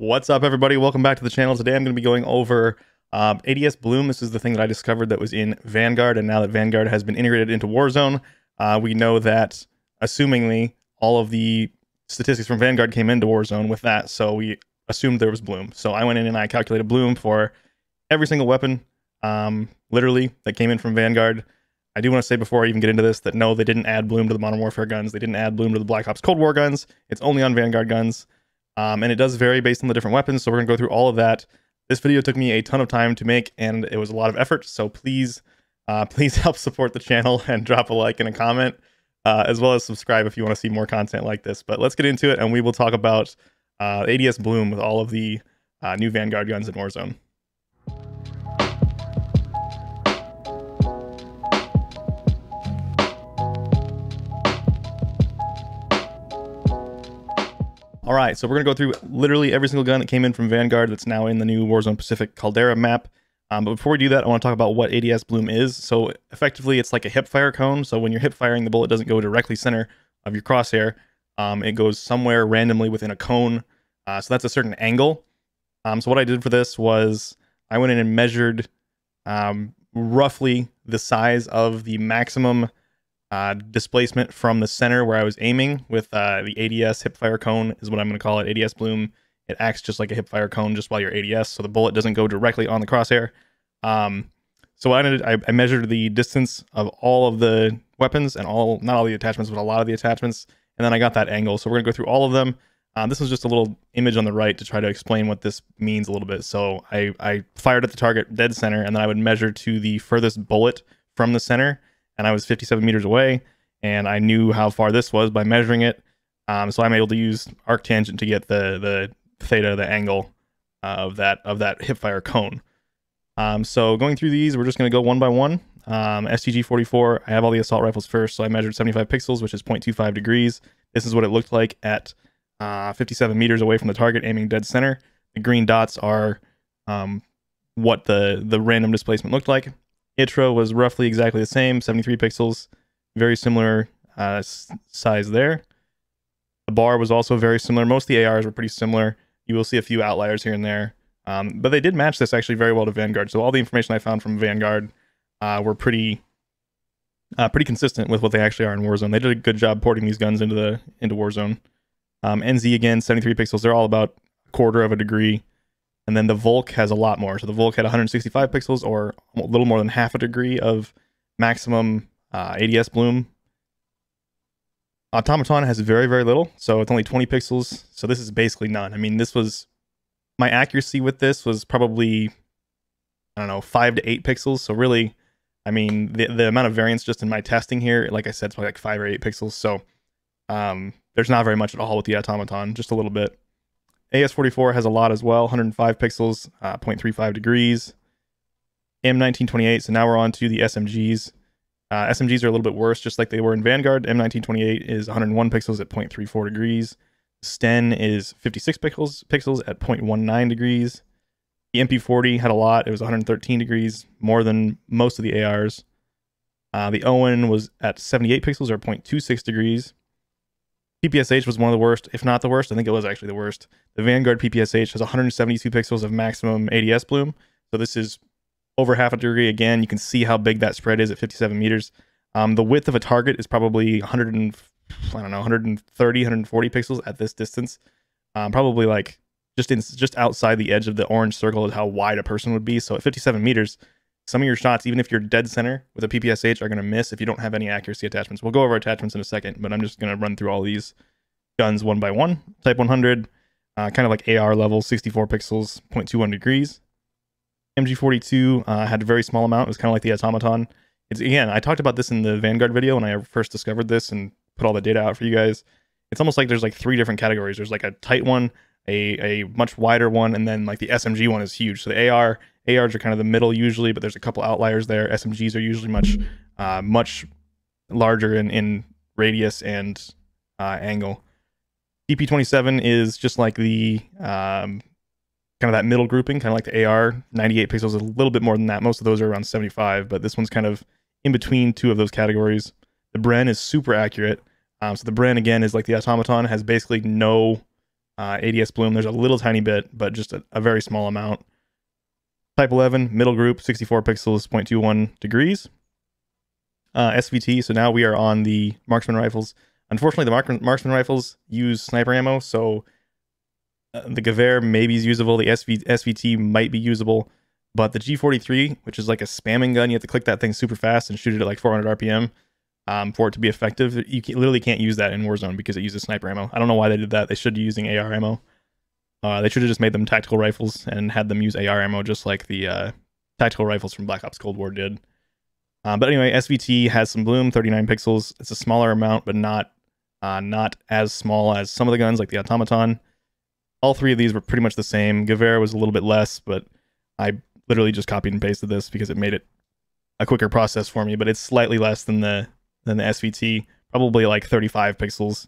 What's up, everybody? Welcome back to the channel. Today I'm going to be going over ADS Bloom. This is the thing that I discovered that was in Vanguard, and now that Vanguard has been integrated into Warzone, we know that, assumingly, all of the statistics from Vanguard came into Warzone with that, so we assumed there was Bloom. So I went in and I calculated Bloom for every single weapon, literally, that came in from Vanguard. I do want to say before I even get into this that no, they didn't add Bloom to the Modern Warfare guns. They didn't add Bloom to the Black Ops Cold War guns. It's only on Vanguard guns. And it does vary based on the different weapons, so we're going to go through all of that. This video took me a ton of time to make, and it was a lot of effort, so please, please help support the channel and drop a like and a comment, as well as subscribe if you want to see more content like this. But let's get into it, and we will talk about ADS Bloom with all of the new Vanguard guns in Warzone. All right, so we're going to go through literally every single gun that came in from Vanguard that's now in the new Warzone Pacific Caldera map. But before we do that, I want to talk about what ADS Bloom is. So effectively, it's like a hipfire cone. So when you're hipfiring, the bullet doesn't go directly center of your crosshair. It goes somewhere randomly within a cone. So that's a certain angle. So what I did for this was I went in and measured roughly the size of the maximum displacement from the center where I was aiming with the ADS hipfire cone is what I'm going to call it. ADS Bloom. It acts just like a hipfire cone just while you're ADS, so the bullet doesn't go directly on the crosshair. So what I did, I measured the distance of all of the weapons and not all the attachments, but a lot of the attachments, and then I got that angle. So we're going to go through all of them. This was just a little image on the right to try to explain what this means a little bit. So I fired at the target dead center, and then I would measure to the furthest bullet from the center. And I was 57 meters away, and I knew how far this was by measuring it. So I'm able to use arctangent to get the theta, the angle of that hipfire cone. So going through these, we're just going to go one by one. STG 44. I have all the assault rifles first, so I measured 75 pixels, which is 0.25 degrees. This is what it looked like at 57 meters away from the target, aiming dead center. The green dots are what the random displacement looked like. ITRA was roughly exactly the same, 73 pixels, very similar size there. The BAR was also very similar. Most of the ARs were pretty similar. You will see a few outliers here and there, but they did match this actually very well to Vanguard. So all the information I found from Vanguard were pretty consistent with what they actually are in Warzone. They did a good job porting these guns into Warzone. NZ again, 73 pixels. They're all about a quarter of a degree. And then the Volk has a lot more. So the Volk had 165 pixels, or a little more than half a degree of maximum ADS Bloom. Automaton has very, very little. So it's only 20 pixels. So this is basically none. I mean, this was, my accuracy with this was probably, I don't know, 5 to 8 pixels. So really, I mean, the amount of variance just in my testing here, like I said, it's probably like 5 or 8 pixels. So there's not very much at all with the Automaton, just a little bit. AS44 has a lot as well, 105 pixels, 0.35 degrees. M1928, so now we're on to the SMGs. SMGs are a little bit worse, just like they were in Vanguard. M1928 is 101 pixels at 0.34 degrees. Sten is 56 pixels at 0.19 degrees. The MP40 had a lot, it was 113 degrees, more than most of the ARs. The Owen was at 78 pixels, or 0.26 degrees. PPSH was one of the worst, if not the worst. I think it was actually the worst. The Vanguard PPSH has 172 pixels of maximum ADS Bloom. So this is over half a degree again. You can see how big that spread is at 57 meters. The width of a target is probably 130, 140 pixels at this distance. Probably like just outside the edge of the orange circle is how wide a person would be. So at 57 meters, some of your shots, even if you're dead center with a PPSH, are going to miss if you don't have any accuracy attachments. We'll go over attachments in a second, but I'm just going to run through all these guns one by one. Type 100, kind of like AR level, 64 pixels, 0.21 degrees. MG42 had a very small amount. It was kind of like the Automaton. It's, again, I talked about this in the Vanguard video when I first discovered this and put all the data out for you guys. It's almost like there's like 3 different categories. There's like a tight one, a much wider one, and then like the SMG one is huge. So the ARs are kind of the middle usually, but there's a couple outliers there. SMGs are usually much larger in radius and angle. DP27 is just like the kind of that middle grouping, kind of like the AR. 98 pixels, a little bit more than that. Most of those are around 75, but this one's kind of in between 2 of those categories. The Bren is super accurate. So the Bren, again, is like the Automaton, has basically no ADS Bloom, there's a little tiny bit, but just a very small amount. Type 11, middle group, 64 pixels, 0.21 degrees. SVT, so now we are on the marksman rifles. Unfortunately, the marksman rifles use sniper ammo, so the Gewehr maybe is usable, the SVT might be usable, but the G43, which is like a spamming gun, you have to click that thing super fast and shoot it at like 400 RPM for it to be effective. You literally can't use that in Warzone because it uses sniper ammo. I don't know why they did that. They should be using AR ammo. They should have just made them tactical rifles and had them use AR ammo just like the tactical rifles from Black Ops Cold War did. But anyway, SVT has some bloom, 39 pixels. It's a smaller amount, but not as small as some of the guns like the Automaton. All three of these were pretty much the same. Gewehr was a little bit less, but I literally just copied and pasted this because it made it a quicker process for me. But it's slightly less than the SVT, probably like 35 pixels.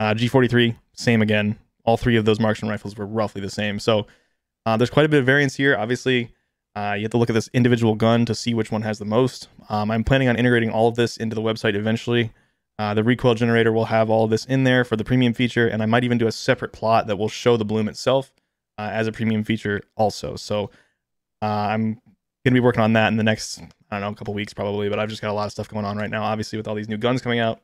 G43, same again. All three of those marksman rifles were roughly the same. So there's quite a bit of variance here. Obviously, you have to look at this individual gun to see which one has the most. I'm planning on integrating all of this into the website eventually. The recoil generator will have all of this in there for the premium feature, and I might even do a separate plot that will show the bloom itself as a premium feature also. So I'm going to be working on that in the next, I don't know, a couple weeks probably, but I've just got a lot of stuff going on right now, obviously, with all these new guns coming out.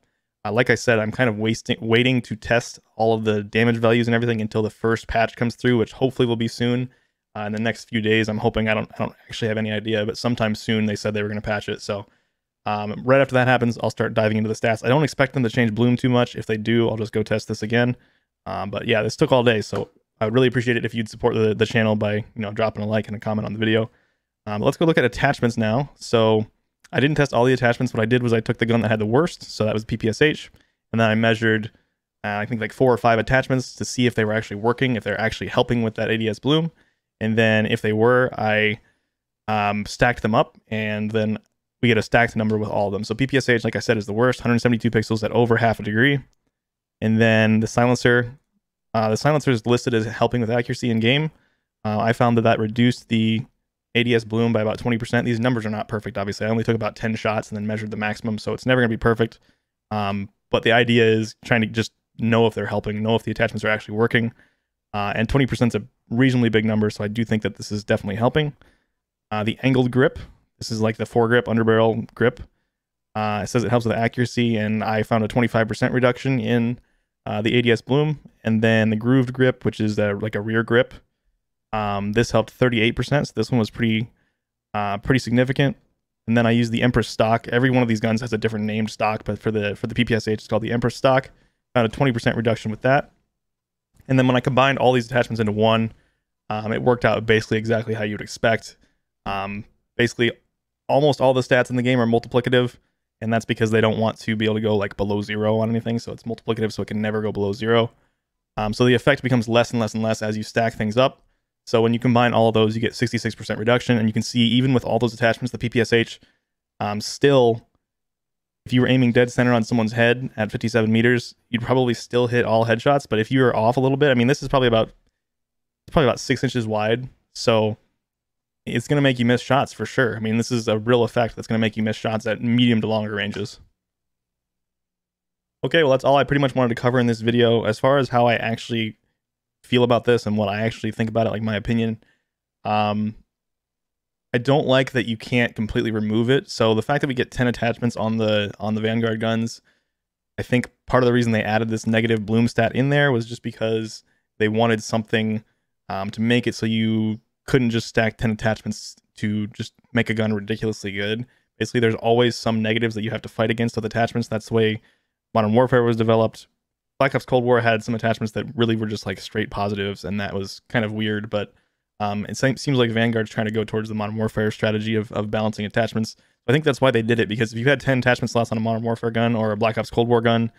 Like I said, I'm kind of waiting to test all of the damage values and everything until the first patch comes through, which hopefully will be soon. In the next few days, I'm hoping, I don't actually have any idea, but sometime soon they said they were going to patch it. So right after that happens, I'll start diving into the stats. I don't expect them to change bloom too much. If they do, I'll just go test this again. But yeah, this took all day, so I would really appreciate it if you'd support the channel by dropping a like and a comment on the video. Let's go look at attachments now. So I didn't test all the attachments. What I did was I took the gun that had the worst, so that was PPSH, and then I measured I think like 4 or 5 attachments to see if they were actually working, if they're actually helping with that ADS bloom. And then if they were, I stacked them up, and then we get a stacked number with all of them. So PPSH, like I said, is the worst, 172 pixels at over half a degree. And then the silencer is listed as helping with accuracy in game. I found that that reduced the ADS bloom by about 20%. These numbers are not perfect, obviously. I only took about 10 shots and then measured the maximum, so it's never going to be perfect. But the idea is trying to just know if they're helping, know if the attachments are actually working. And 20% is a reasonably big number, so I do think that this is definitely helping. The angled grip, this is like the foregrip, underbarrel grip. It says it helps with accuracy, and I found a 25% reduction in the ADS bloom. And then the grooved grip, which is like a rear grip, this helped 38%, so this one was pretty significant. And then I used the Empress stock. Every one of these guns has a different named stock, but for the PPSH, it's called the Empress stock. Found a 20% reduction with that. And then when I combined all these attachments into one, it worked out basically exactly how you'd expect. Basically, almost all the stats in the game are multiplicative, and that's because they don't want to be able to go like below 0 on anything, so it's multiplicative, so it can never go below 0. So the effect becomes less and less and less as you stack things up. So when you combine all of those, you get 66% reduction, and you can see even with all those attachments, the PPSH still, if you were aiming dead center on someone's head at 57 meters, you'd probably still hit all headshots. But if you were off a little bit, I mean, this is probably about 6 inches wide, so it's going to make you miss shots for sure. I mean, this is a real effect that's going to make you miss shots at medium to longer ranges. Okay, well, that's all I pretty much wanted to cover in this video. As far as how I actually feel about this and what I actually think about it, like my opinion, I don't like that you can't completely remove it. So the fact that we get 10 attachments on the Vanguard guns, I think part of the reason they added this negative bloom stat in there was just because they wanted something to make it so you couldn't just stack 10 attachments to just make a gun ridiculously good. Basically, there's always some negatives that you have to fight against with attachments. That's the way Modern Warfare was developed. Black Ops Cold War had some attachments that really were just like straight positives, and that was kind of weird, but it seems like Vanguard's trying to go towards the Modern Warfare strategy of balancing attachments. I think that's why they did it, because if you had 10 attachment slots on a Modern Warfare gun or a Black Ops Cold War gun,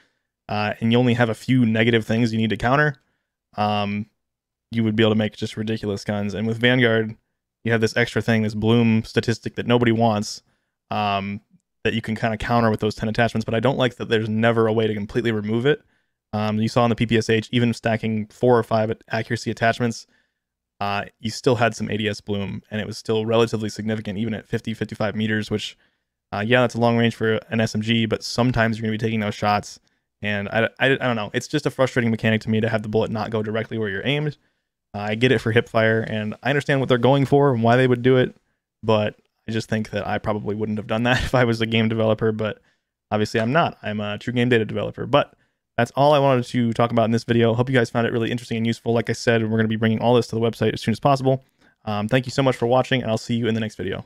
and you only have a few negative things you need to counter, you would be able to make just ridiculous guns. And with Vanguard, you have this extra thing, this bloom statistic that nobody wants, that you can kind of counter with those 10 attachments. But I don't like that there's never a way to completely remove it. You saw in the PPSH, even stacking 4 or 5 accuracy attachments, you still had some ADS bloom, and it was still relatively significant, even at 50, 55 meters, which, yeah, that's a long range for an SMG, but sometimes you're going to be taking those shots, And I don't know. It's just a frustrating mechanic to me to have the bullet not go directly where you're aimed. I get it for hip fire, and I understand what they're going for and why they would do it, but I just think that I probably wouldn't have done that if I was a game developer, but obviously I'm not. I'm a true game data developer, but that's all I wanted to talk about in this video. Hope you guys found it really interesting and useful. Like I said, we're going to be bringing all this to the website as soon as possible. Thank you so much for watching, and I'll see you in the next video.